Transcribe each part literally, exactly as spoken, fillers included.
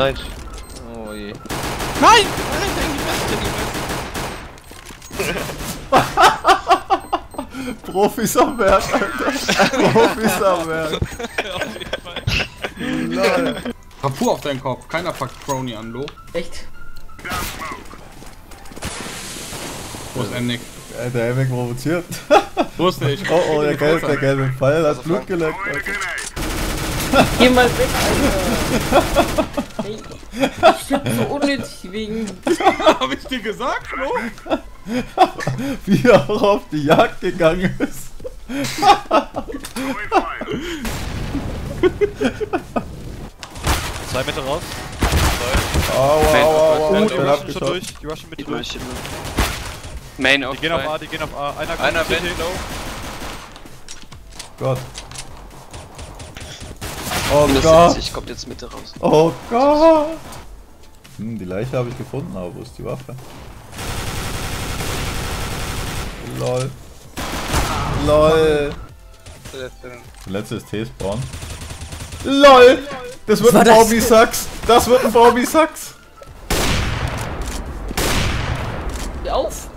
Nein. Oh je. Nein! Profis am Werk, Alter. Profis am Werk. Auf jeden Fall. Lol. Kapur auf deinen Kopf. Keiner packt Krowny an, Lo. Echt? Wo ist Emnick? Der Emnick provoziert. Wo ist nicht? Oh oh, der gelbe, der gelbe Pfeil hat Blut geleckt, Alter. Geh mal weg, Alter. Hey, ich bin so unnötig wegen... Hab ich dir gesagt, Lo? Wie er auch auf die Jagd gegangen ist. Zwei Meter raus. Aua, aua, aua. Die schon durch, die rushen mit durch. Main auf. Die gehen auf A, die gehen auf A. Einer kommt Einer mit Low. Gott. Oh Gott. Ich kommt jetzt Mitte raus. Oh Gott. Hm, die Leiche habe ich gefunden, aber wo ist die Waffe? LOL. LOL. Der letzte ist T-Spawn. LOL! Das wird ein V B-Sachs! Das wird ein V B-Sachs! Hör auf!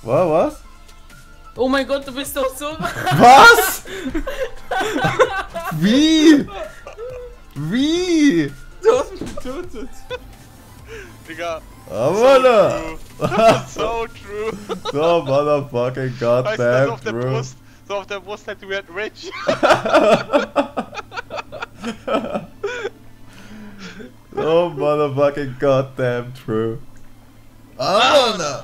Wow, was? Oh mein Gott, du bist doch so... Was? Wie? Wie? Du hast mich getötet. Digga. Aber so da! So true! So motherfucking goddamn true! So auf der Brust, so auf der Brust hätte halt we rich! So motherfucking goddamn true! Ah!